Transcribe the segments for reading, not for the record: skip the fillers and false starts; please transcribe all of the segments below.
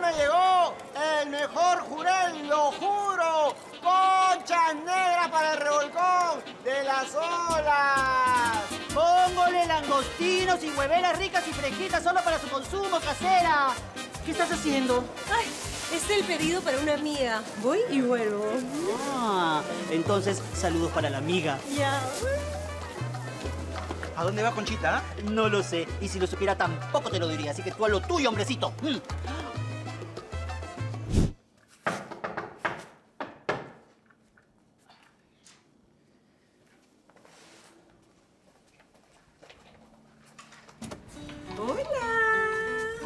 mañana llegó el mejor jurel, lo juro, conchas negras para el revolcón de las olas. Póngole langostinos y hueveras ricas y fresquitas solo para su consumo, casera. ¿Qué estás haciendo? Ay, es el pedido para una amiga. Voy y vuelvo. Ah, entonces, saludos para la amiga. Ya. ¿A dónde va, Conchita? No lo sé. Y si lo supiera, tampoco te lo diría. Así que tú a lo tuyo, hombrecito. Hola.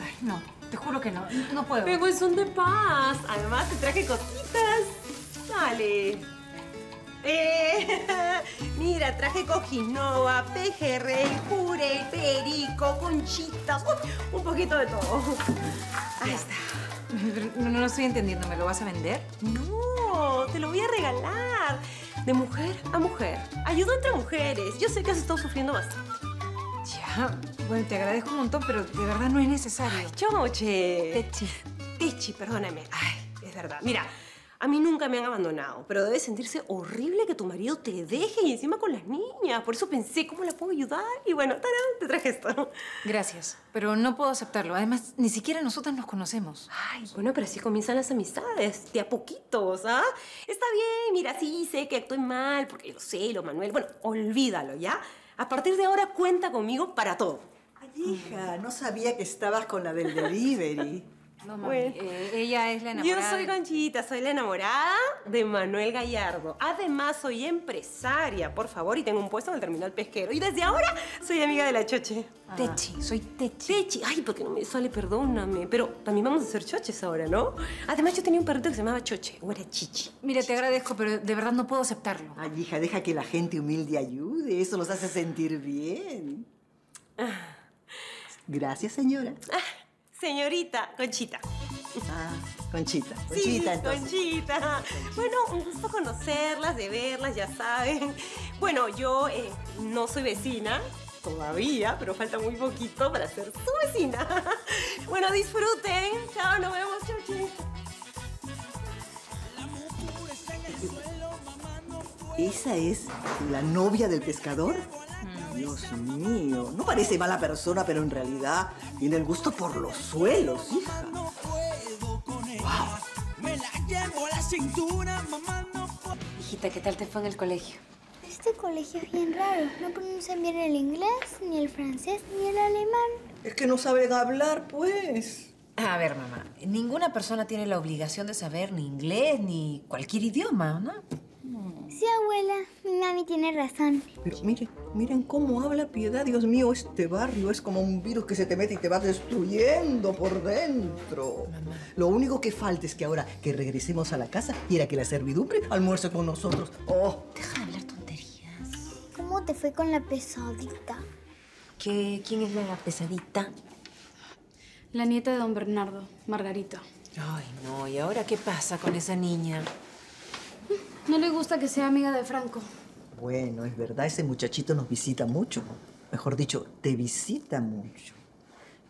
Ay, no. Te juro que no. No puedo. Vengo en son de paz. Además, te traje cositas. Dale. Mira, traje cojinova, pejerrey, puré, perico, conchitas, un poquito de todo. Ahí está. No lo estoy entendiendo, ¿me lo vas a vender? No, te lo voy a regalar. De mujer a mujer. Ayuda entre mujeres. Yo sé que has estado sufriendo bastante. Ya, bueno, te agradezco un montón, pero de verdad no es necesario. Ay, Choche. Techi, perdóname. Ay, es verdad. Mira. A mí nunca me han abandonado, pero debe sentirse horrible que tu marido te deje y encima con las niñas. Por eso pensé, ¿cómo la puedo ayudar? Y bueno, tarán, te traje esto. Gracias, pero no puedo aceptarlo. Además, ni siquiera nosotras nos conocemos. Ay, bueno, pero así comienzan las amistades, de a poquitos, ¿ah? Está bien, mira, sí, sé que actué mal, porque lo sé, lo Manuel. Bueno, olvídalo, ¿ya? A partir de ahora cuenta conmigo para todo. Ay, hija, no sabía que estabas con la del delivery. No, mami, bueno, ella es la enamorada. Yo soy Conchita, soy la enamorada de Manuel Gallardo. Además, soy empresaria, por favor, y tengo un puesto en el terminal pesquero. Y desde ahora soy amiga de la Choche. Ah. Techi, soy Techi. Techi, ay, ¿por qué no me sale? Perdóname. Pero también vamos a ser Choches ahora, ¿no? Además, yo tenía un perrito que se llamaba Choche, o era Chichi. Mira, te agradezco, pero de verdad no puedo aceptarlo. Ay, hija, deja que la gente humilde ayude. Eso los hace sentir bien. Ah. Gracias, señora. Ah. Señorita Conchita. Ah, Conchita. Conchita, sí, entonces. Conchita. Bueno, un gusto conocerlas, de verlas, ya saben. Bueno, yo no soy vecina todavía, pero falta muy poquito para ser su vecina. Bueno, disfruten. Chao, nos vemos, Choche. ¿Esa es la novia del pescador? Dios mío, no parece mala persona, pero en realidad tiene el gusto por los suelos, hija. No puedo con ella. Me la llevo a la cintura, mamá no puedo. Hijita, ¿qué tal te fue en el colegio? Este colegio es bien raro. No pronuncian bien el inglés, ni el francés, ni el alemán. Es que no saben hablar, pues. A ver, mamá, ninguna persona tiene la obligación de saber ni inglés, ni cualquier idioma, ¿no? Sí, abuela. Mi mami tiene razón. Pero miren cómo habla Piedad. Dios mío, este barrio es como un virus que se te mete y te va destruyendo por dentro. Mamá. Lo único que falta es que ahora que regresemos a la casa quiera que la servidumbre almuerce con nosotros. Oh. Deja de hablar tonterías. ¿Cómo te fue con la pesadita? ¿Qué? ¿Quién es la pesadita? La nieta de don Bernardo, Margarita. Ay, no. ¿Y ahora qué pasa con esa niña? No le gusta que sea amiga de Franco. Bueno, es verdad, ese muchachito nos visita mucho. Mejor dicho, te visita mucho.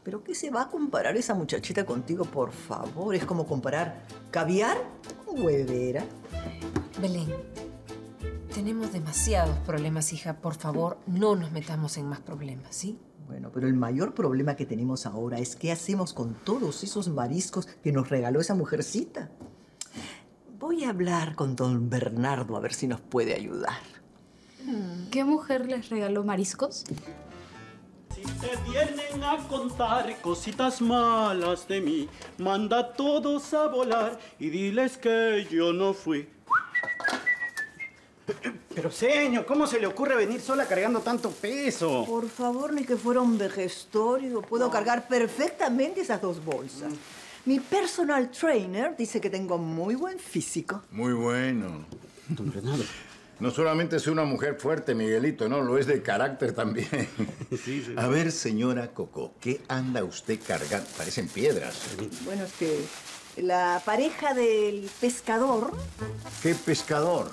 ¿Pero qué se va a comparar esa muchachita contigo, por favor? Es como comparar caviar con huevera. Belén, tenemos demasiados problemas, hija. Por favor, no nos metamos en más problemas, ¿sí? Bueno, pero el mayor problema que tenemos ahora es qué hacemos con todos esos mariscos que nos regaló esa mujercita. Voy a hablar con don Bernardo a ver si nos puede ayudar. ¿Qué mujer les regaló mariscos? Si te vienen a contar cositas malas de mí, manda a todos a volar y diles que yo no fui. Pero, señor, ¿cómo se le ocurre venir sola cargando tanto peso? Por favor, ni que fuera un vejestorio. Puedo cargar perfectamente esas dos bolsas. Mi personal trainer dice que tengo muy buen físico. Muy bueno. Don Bernardo. No solamente es una mujer fuerte, Miguelito, no, lo es de carácter también. Sí, sí. A ver, señora Coco, ¿qué anda usted cargando? Parecen piedras. Bueno, es que la pareja del pescador... ¿Qué pescador?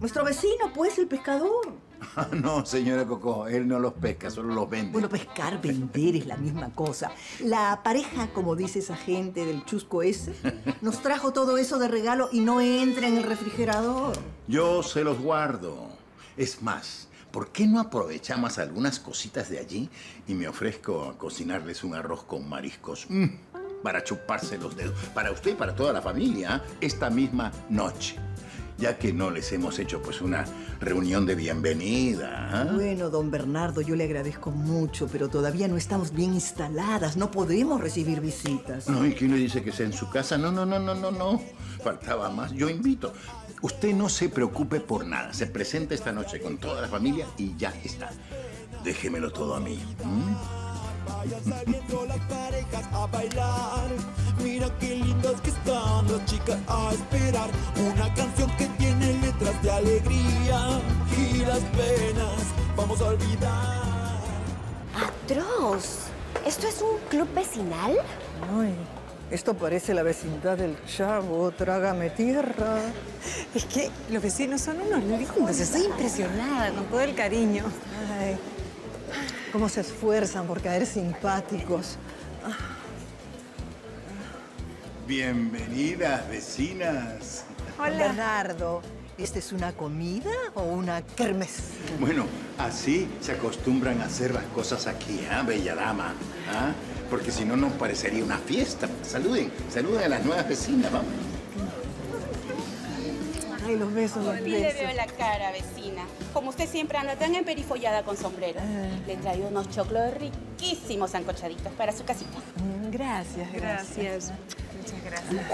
Nuestro vecino, pues, el pescador. No, señora Cocó, él no los pesca, solo los vende. Bueno, pescar, vender es la misma cosa. La pareja, como dice esa gente del chusco ese, nos trajo todo eso de regalo y no entra en el refrigerador. Yo se los guardo. Es más, ¿por qué no aprovechamos algunas cositas de allí y me ofrezco a cocinarles un arroz con mariscos? Para chuparse los dedos, para usted y para toda la familia, esta misma noche, ya que no les hemos hecho pues una reunión de bienvenida. ¿Eh? Bueno, don Bernardo, yo le agradezco mucho, pero todavía no estamos bien instaladas, no podemos recibir visitas. No, ¿y quién le dice que sea en su casa? No, faltaba más, yo invito. Usted no se preocupe por nada, se presenta esta noche con toda la familia y ya está. Déjemelo todo a mí. Vayan saliendo las parejas a bailar. Mira qué lindas que están las chicas a esperar. Una canción que tiene letras de alegría y las penas vamos a olvidar. ¡Atroz! ¿Esto es un club vecinal? Ay, esto parece la vecindad del Chavo, Trágame Tierra. Es que los vecinos son unos lindos. Estoy impresionada con todo el cariño. Ay. Cómo se esfuerzan por caer simpáticos. Bienvenidas, vecinas. Hola. Bernardo, ¿esta es una comida o una kermés? Bueno, así se acostumbran a hacer las cosas aquí, bella dama. Porque si no, nos parecería una fiesta. Saluden a las nuevas vecinas, vamos. Ay, los besos, los besos. Y le veo la cara, vecina. Como usted siempre anda tan emperifollada con sombrero. Le traigo unos choclos riquísimos ancochaditos para su casita. Gracias. Muchas gracias.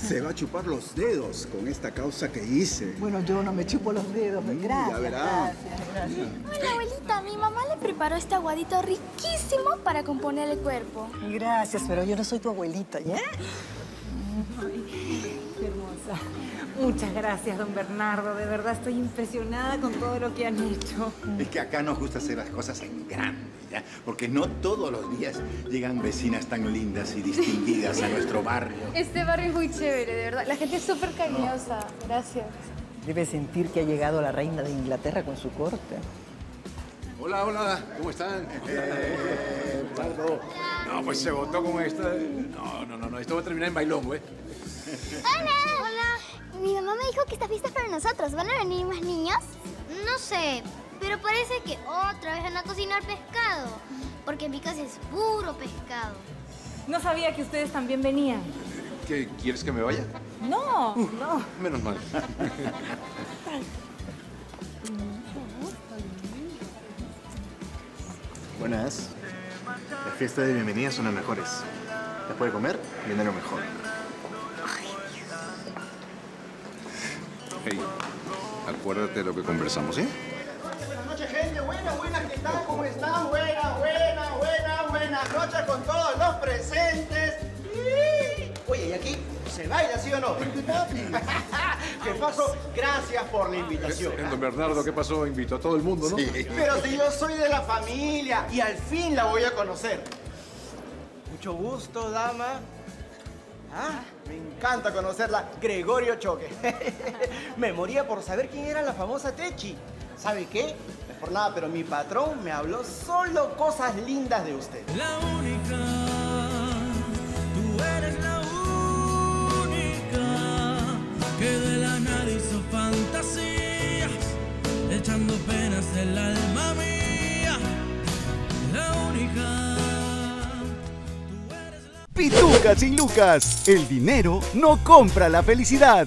Se va a chupar los dedos con esta causa que hice. Bueno, yo no me chupo los dedos. Gracias, ya verá. Gracias. Hola, abuelita. Mi mamá le preparó este aguadito riquísimo para componer el cuerpo. Gracias, pero yo no soy tu abuelita, ¿ya? Ay. Hermosa. Muchas gracias, don Bernardo. De verdad estoy impresionada con todo lo que han hecho. Es que acá nos gusta hacer las cosas en grande, ¿ya? Porque no todos los días llegan vecinas tan lindas y distinguidas a nuestro barrio. Este barrio es muy chévere, de verdad. La gente es súper cariñosa. No. Gracias. Debe sentir que ha llegado la reina de Inglaterra con su corte. Hola. ¿Cómo están? Bernardo. No, pues se votó con esta. No. Esto va a terminar en bailongo, ¿eh? ¡Hola! Mi mamá me dijo que esta fiesta es para nosotros. ¿Van a venir más niños? No sé, pero parece que otra vez van a cocinar pescado. Porque en mi casa es puro pescado. No sabía que ustedes también venían. ¿Qué? ¿Quieres que me vaya? No. Menos mal. Buenas. Las fiestas de bienvenida son las mejores. Después de comer, viene lo mejor. Hey, acuérdate de lo que conversamos, ¿sí? Buenas noches, gente. Buenas, ¿qué tal? ¿Cómo están? Buenas noches con todos los presentes. Oye, ¿y aquí se baila, sí o no? ¿Qué pasó? Gracias por la invitación. Don Bernardo, ¿qué pasó? Invitó a todo el mundo, ¿no? Sí. Pero si yo soy de la familia y al fin la voy a conocer. Mucho gusto, dama. Me encanta conocerla, Gregorio Choque. Me moría por saber quién era la famosa Techi. ¿Sabe qué? No es por nada, pero mi patrón me habló solo cosas lindas de usted. La única, tú eres la única que de la nada hizo fantasías, echando penas del alma mía. La única. Pituca sin Lucas. El dinero no compra la felicidad.